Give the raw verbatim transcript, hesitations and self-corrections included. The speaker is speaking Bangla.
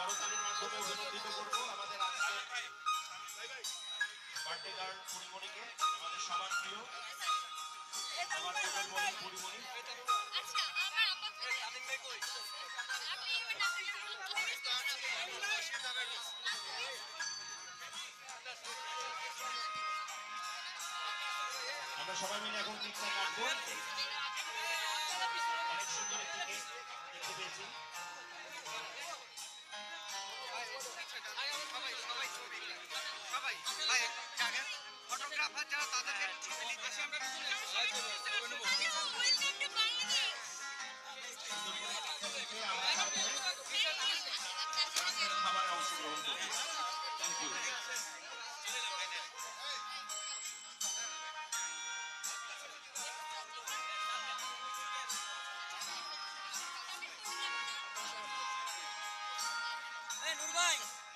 সবাই মিলে এখন ঠিক থাকবো। অনেক সুন্দর একটি দেখতে পেয়েছি। Hey, Nurbai!